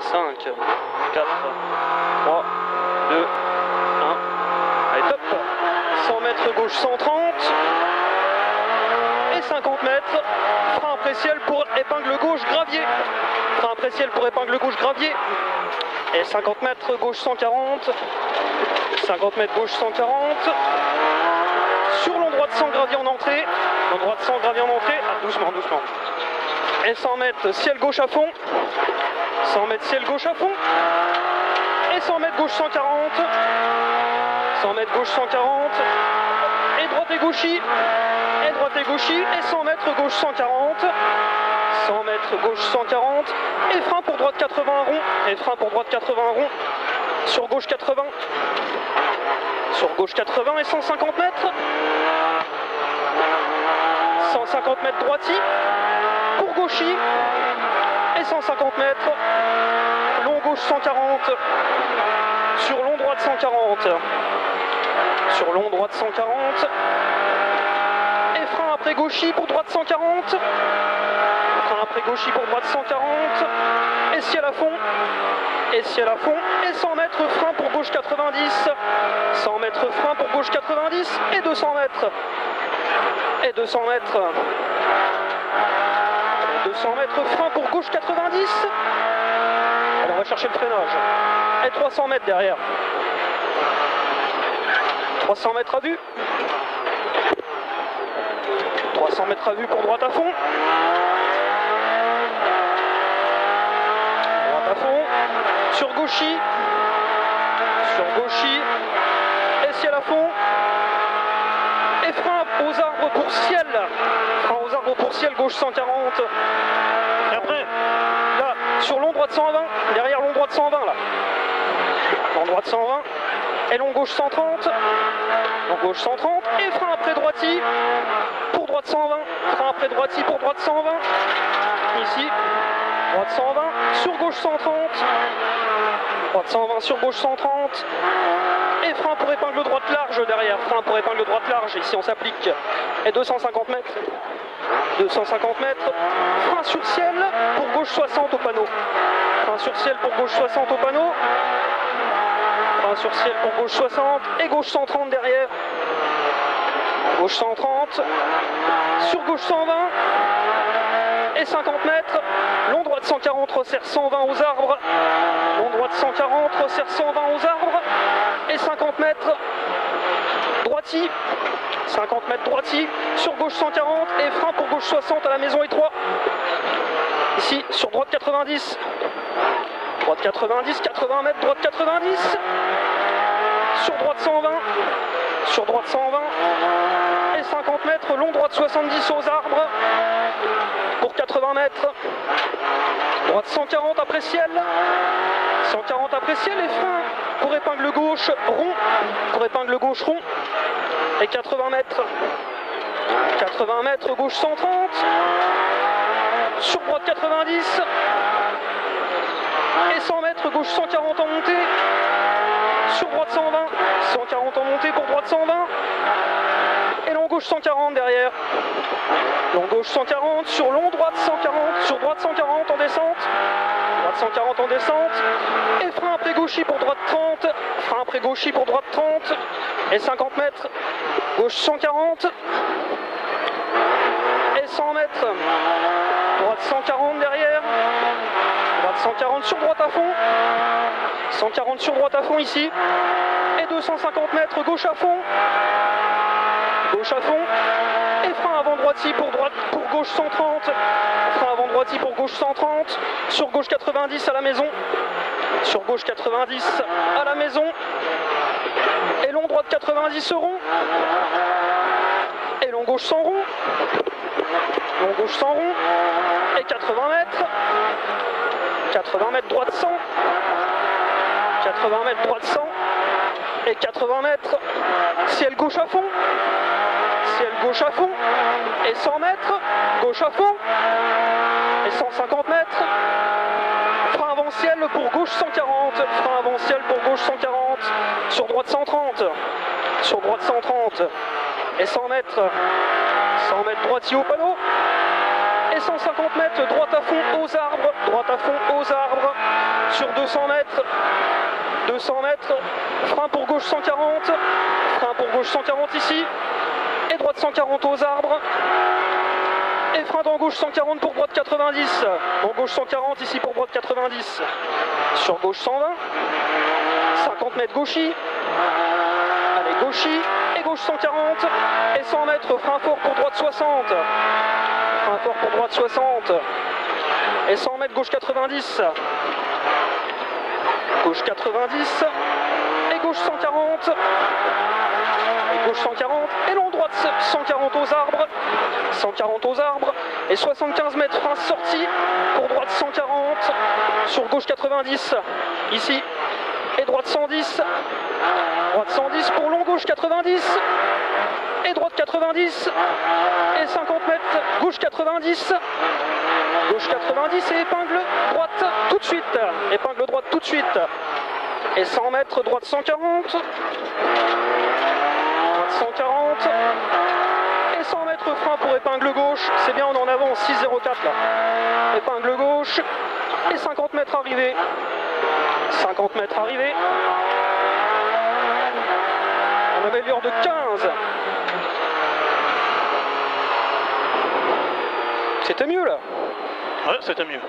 5, 4, 3, 2, 1. Allez, top. 100 mètres gauche, 130. Et 50 mètres. Frein après ciel pour épingle gauche, gravier. Frein après ciel pour épingle gauche, gravier. Et 50 mètres gauche, 140. 50 mètres gauche, 140. Sur l'endroit de 100 gravier en entrée. L'endroit de 100 gravier en entrée. Ah, doucement, doucement. Et 100 mètres ciel gauche à fond. 100 mètres ciel gauche à fond. Et 100 mètres gauche 140. 100 mètres gauche 140. Et droite et gauchis. Et droite et gauchis. Et 100 mètres gauche 140. 100 mètres gauche 140. Et frein pour droite 80 rond. Et frein pour droite 80 rond. Sur gauche 80. Sur gauche 80 et 150 mètres. 150 mètres droiti. Pour gauchis et 150 mètres, long gauche 140, sur long droite 140, sur long droite 140, et frein après gauchis pour droite 140, frein après gauchis pour droite 140, et ciel à fond, et ciel à fond, et 100 mètres frein pour gauche 90, 100 mètres frein pour gauche 90, et 200 mètres, et 200 mètres. 200 mètres frein pour gauche 90. Alors on va chercher le freinage. Et 300 mètres derrière. 300 mètres à vue. 300 mètres à vue pour droite à fond. Droite à fond. Sur gauchis. Sur gauchis. Et ciel à fond. Et frein aux arbres pour ciel. Frein aux arbres pour ciel, gauche 140. Et après, là, sur long droit de 120, derrière long droit de 120, là. Long droit de 120. Et long gauche 130. Long gauche 130. Et frein après droiti pour droite 120. Frein après droiti pour droite 120. Ici, droite 120. Sur gauche 130. Droite 120 sur gauche 130. Et frein pour épingle droite large derrière, frein pour épingle droite large, ici on s'applique, et 250 mètres, 250 mètres, frein sur ciel pour gauche 60 au panneau, frein sur ciel pour gauche 60 au panneau, frein sur ciel pour gauche 60, et gauche 130 derrière, gauche 130, sur gauche 120, et 50 mètres, long droit de 140, resserre 120 aux arbres, long droit de 140, resserre 120 aux arbres, et 50 mètres droiti, 50 mètres droiti, sur gauche 140 et frein pour gauche 60 à la maison étroit. Ici, sur droite 90, droite 90, 80 mètres, droite 90, sur droite 120, sur droite 120, et 50 mètres, long droite 70 aux arbres, pour 80 mètres, droite 140 après ciel, 140 après ciel et frein pour épingle gauche rond, pour épingle gauche rond, et 80 mètres, 80 mètres, gauche 130, sur droite 90, et 100 mètres, gauche 140 en montée, sur droite 120, 140 en montée pour droite 120, et long gauche 140 derrière, long gauche 140, sur long droite 140, sur droite 140 en descente, droite 140 en descente, et frein après gauchis pour droite 30, frein après gauchis pour droite 30, et 50 mètres, gauche 140, et 100 mètres, droite 140 derrière, droite 140 sur droite à fond, 140 sur droite à fond ici, et 250 mètres, gauche à fond, gauche à fond, et frein avant droiti pour droite pour gauche 130, frein avant droiti pour gauche 130, sur gauche 90 à la maison, sur gauche 90 à la maison, et long droite 90 rond, et long gauche 100 rond, long gauche 100 rond, et 80 mètres, 80 mètres droite 100, 80 mètres droite 100, et 80 mètres, ciel gauche à fond, ciel gauche à fond, et 100 mètres, gauche à fond, et 150 mètres, frein avant ciel pour gauche 140, frein avant ciel pour gauche 140, sur droite 130, sur droite 130, et 100 mètres droitier au panneau, et 150 mètres, droite à fond aux arbres, droite à fond aux arbres, sur 200 mètres, 200 mètres, frein pour gauche 140, frein pour gauche 140 ici, et droite 140 aux arbres, et frein dans gauche 140 pour droite 90, bon gauche 140 ici pour droite 90, sur gauche 120, 50 mètres gauchis, allez gauchis, et gauche 140, et 100 mètres, frein fort pour droite 60, frein fort pour droite 60, et 100 mètres gauche 90, gauche 90, et gauche 140, et gauche 140, et long droite 140 aux arbres, 140 aux arbres, et 75 mètres, frein sortie, pour droite 140, sur gauche 90, ici, et droite 110, pour long gauche 90, et droite 90, et 50 mètres, gauche 90, gauche 90 et épingle droite tout de suite, épingle droite tout de suite, et 100 mètres droite 140, droite 140, et 100 mètres frein pour épingle gauche, c'est bien on est en avant, 6,04 là, épingle gauche, et 50 mètres arrivés, 50 mètres arrivés, on améliore de 15, c'était mieux là. Ouais, c'était mieux.